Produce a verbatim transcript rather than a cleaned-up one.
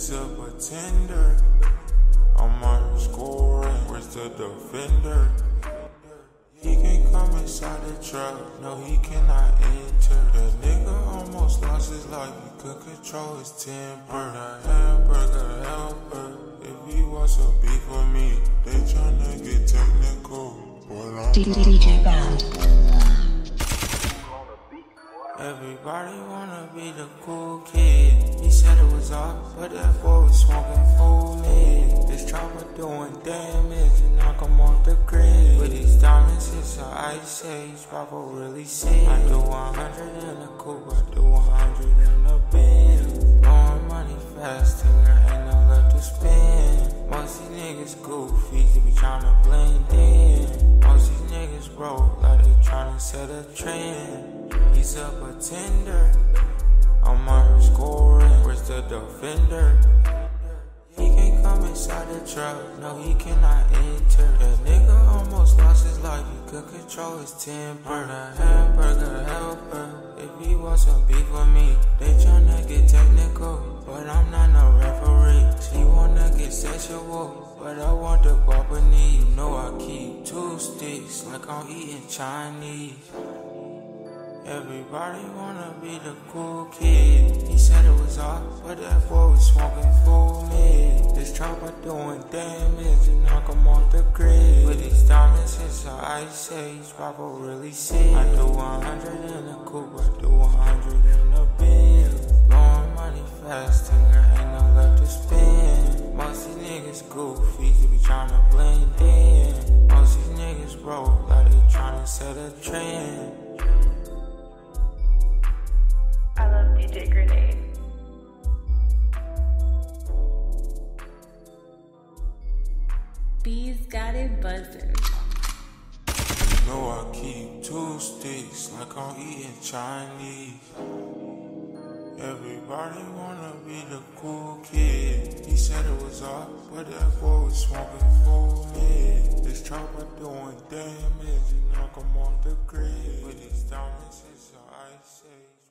She's a pretender. I'm on her scoring. Where's the defender? He can come inside the truck. No, he cannot enter. The nigga almost lost his life. He could control his temper. The hamburger helper. If he wants a beef with me, they tryna get technical. D J Bound. Everybody wanna be the cool kid. He said it was off, but that boy was smoking full mid. This trauma doing damage and knock him off the grid. With these diamonds, it's an ice age, Papa really sick. I do one hundred in a coupe, I do one hundred in a bin. Blowing money faster, ain't no left to spend. Most these niggas goofy, they be tryna blend in. Most these niggas broke, like they tryna set a trend. He's a pretender. I'm on her scoring. Where's the defender? He can't come inside the truck. No, he cannot enter. The nigga almost lost his life. He could control his temper. The hamburger helper. If he wants some beef with me, they tryna get technical, but I'm not no referee. She wanna get sexual, but I want the balcony. You know I keep two sticks like I'm eating Chinese. Everybody wanna be the cool kid. He said it was off, but that boy was smoking full mid. This chopper doing damage and knock him off the grid. With these diamonds, it's an ice age, Papa really sick. I do one hundred in a coupe, I do one hundred in a bin. Blowing money faster, ain't no left to spend. Most these niggas goofy, they be tryna blend in. Most these niggas broke, like they tryna set a trend. D J Grenade. B's got it buzzing. You know I keep two sticks like I'm eating Chinese. Everybody wanna be the cool kid. He said it was off, but that boy was smoking full mid. This chopper doing damage and knock him off the grid. With these diamonds, it's an ice age.